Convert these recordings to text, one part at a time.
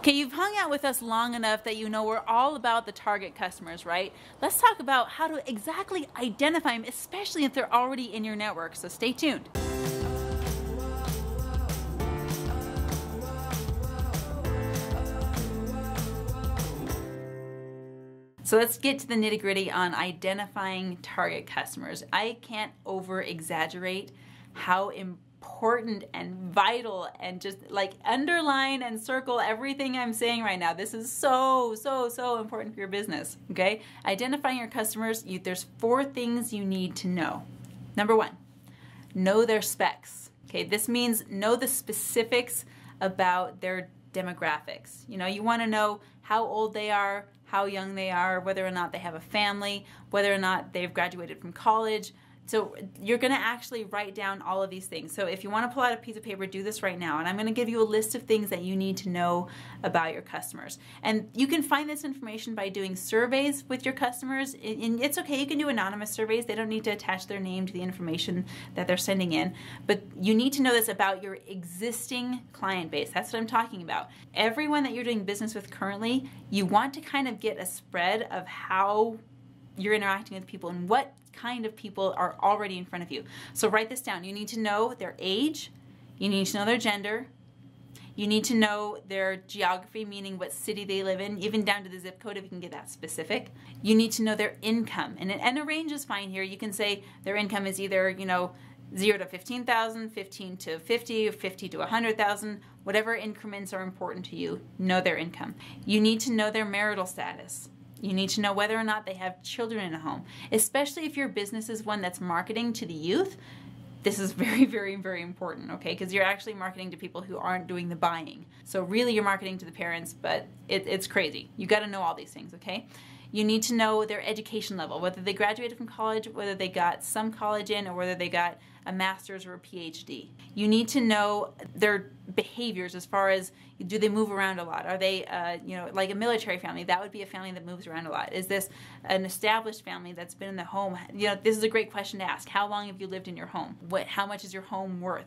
Okay, you've hung out with us long enough that you know we're all about the target customers, right? Let's talk about how to exactly identify them, especially if they're already in your network, so stay tuned. So let's get to the nitty-gritty on identifying target customers. I can't over-exaggerate how important and vital and just like underline and circle everything I'm saying right now. This is so important for your business, okay? Identifying your customers, there's four things you need to know. Number one, know their specs, okay? This means know the specifics about their demographics. You know, you wanna know how old they are, how young they are, whether or not they have a family, whether or not they've graduated from college. So you're gonna actually write down all of these things. So if you wanna pull out a piece of paper, do this right now. And I'm gonna give you a list of things that you need to know about your customers. And you can find this information by doing surveys with your customers. And it's okay, you can do anonymous surveys. They don't need to attach their name to the information that they're sending in. But you need to know this about your existing client base. That's what I'm talking about. Everyone that you're doing business with currently, you want to kind of get a spread of how you're interacting with people and what kind of people are already in front of you. So write this down. You need to know their age, you need to know their gender, you need to know their geography, meaning what city they live in, even down to the zip code if you can get that specific. You need to know their income, and a range is fine here. You can say their income is either, you know, 0 to 15,000, 15 to 50, 50 to 100,000, whatever increments are important to you. Know their income. You need to know their marital status. You need to know whether or not they have children in a home, especially if your business is one that's marketing to the youth. This is very important, okay? Because you're actually marketing to people who aren't doing the buying. So really you're marketing to the parents, but it's crazy. You gotta know all these things, okay? You need to know their education level, whether they graduated from college, whether they got some college in, or whether they got a master's or a PhD. You need to know their behaviors as far as, do they move around a lot? Are they, you know, like a military family? That would be a family that moves around a lot. Is this an established family that's been in the home? You know, this is a great question to ask. How long have you lived in your home? How much is your home worth?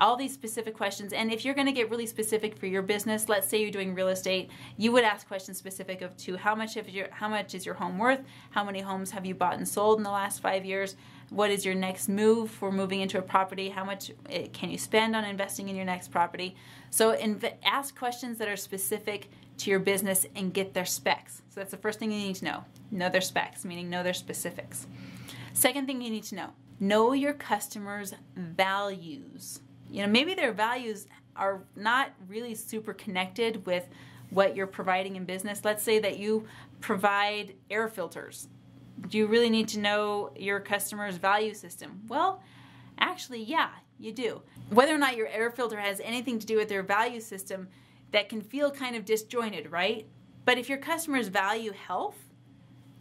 All these specific questions. And if you're gonna get really specific for your business, let's say you're doing real estate, you would ask questions specific to how much is your home worth? How many homes have you bought and sold in the last 5 years? What is your next move for moving into a property? How much can you spend on investing in your next property? So ask questions that are specific to your business and get their specs. So that's the first thing you need to know. Know their specs, meaning know their specifics. Second thing you need to know your customers' values. You know, maybe their values are not really super connected with what you're providing in business. Let's say that you provide air filters. Do you really need to know your customer's value system? Well, actually, yeah, you do. Whether or not your air filter has anything to do with their value system, that can feel kind of disjointed, right? But if your customers value health,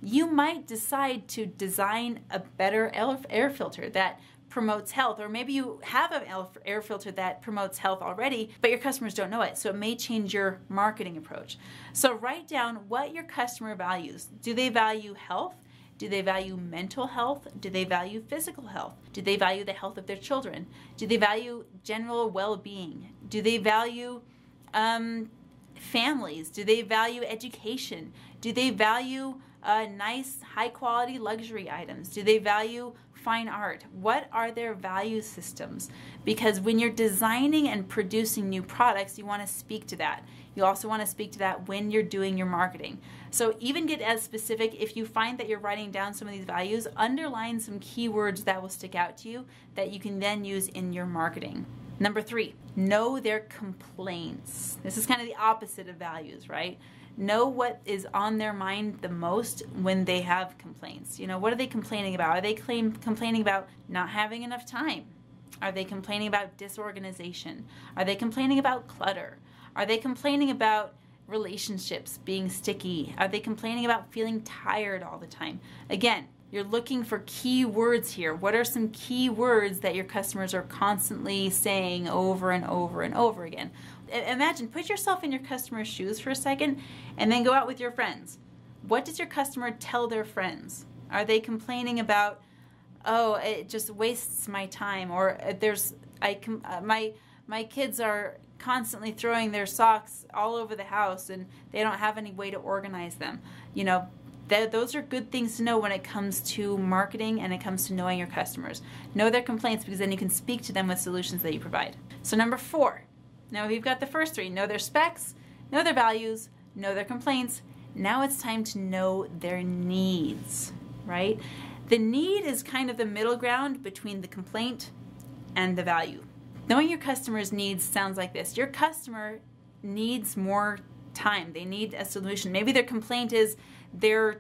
you might decide to design a better air filter that promotes health, or maybe you have an air filter that promotes health already, but your customers don't know it, so it may change your marketing approach. So write down what your customer values. Do they value health? Do they value mental health? Do they value physical health? Do they value the health of their children? Do they value general well-being? Do they value families? Do they value education? Do they value nice, high-quality luxury items? Do they value fine art? What are their value systems? Because when you're designing and producing new products, you want to speak to that. You also want to speak to that when you're doing your marketing. So even get as specific. If you find that you're writing down some of these values, underline some keywords that will stick out to you that you can then use in your marketing. Number three, know their complaints. This is kind of the opposite of values, right? Know what is on their mind the most when they have complaints. You know, what are they complaining about? Are they complaining about not having enough time? Are they complaining about disorganization? Are they complaining about clutter? Are they complaining about relationships being sticky? Are they complaining about feeling tired all the time? Again, you're looking for key words here. What are some key words that your customers are constantly saying over and over and over again? Imagine, put yourself in your customer's shoes for a second and then go out with your friends. What does your customer tell their friends? Are they complaining about, oh, it just wastes my time, or my kids are constantly throwing their socks all over the house and they don't have any way to organize them. You know, those are good things to know when it comes to marketing and it comes to knowing your customers. Know their complaints, because then you can speak to them with solutions that you provide. So number 4, now we've got the first 3. Know their specs, know their values, know their complaints. Now it's time to know their needs, right? The need is kind of the middle ground between the complaint and the value. Knowing your customer's needs sounds like this. Your customer needs more time. They need a solution. Maybe their complaint is they're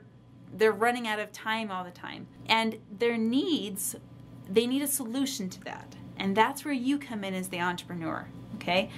running out of time all the time. And their needs, they need a solution to that. And that's where you come in as the entrepreneur, okay?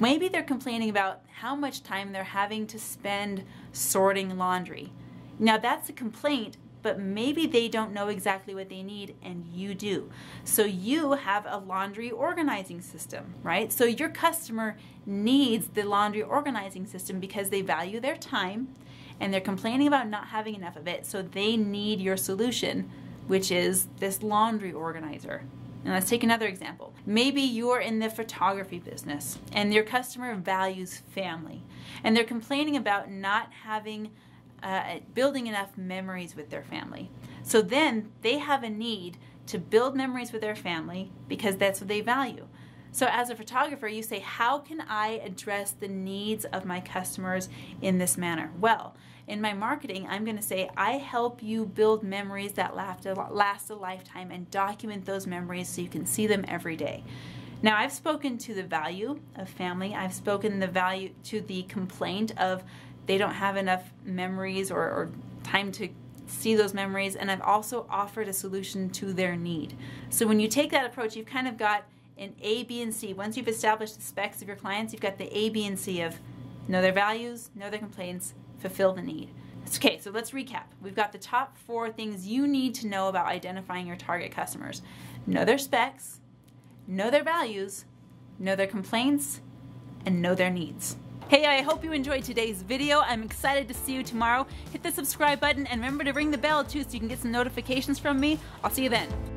Maybe they're complaining about how much time they're having to spend sorting laundry. Now that's a complaint, but maybe they don't know exactly what they need and you do. So you have a laundry organizing system, right? So your customer needs the laundry organizing system because they value their time and they're complaining about not having enough of it. So they need your solution, which is this laundry organizer. And let's take another example. Maybe you're in the photography business and your customer values family and they're complaining about not having building enough memories with their family. So then they have a need to build memories with their family because that's what they value. So as a photographer, you say, how can I address the needs of my customers in this manner? Well, in my marketing, I'm going to say, I help you build memories that last a lifetime and document those memories so you can see them every day. Now, I've spoken to the value of family. I've spoken the value to the complaint of they don't have enough memories or time to see those memories, and I've also offered a solution to their need. So when you take that approach, you've kind of got an A, B, and C. Once you've established the specs of your clients, you've got the A, B, and C of know their values, know their complaints, fulfill the need. Okay, so let's recap. We've got the top 4 things you need to know about identifying your target customers. Know their specs, know their values, know their complaints, and know their needs. Hey, I hope you enjoyed today's video. I'm excited to see you tomorrow. Hit the subscribe button and remember to ring the bell too so you can get some notifications from me. I'll see you then.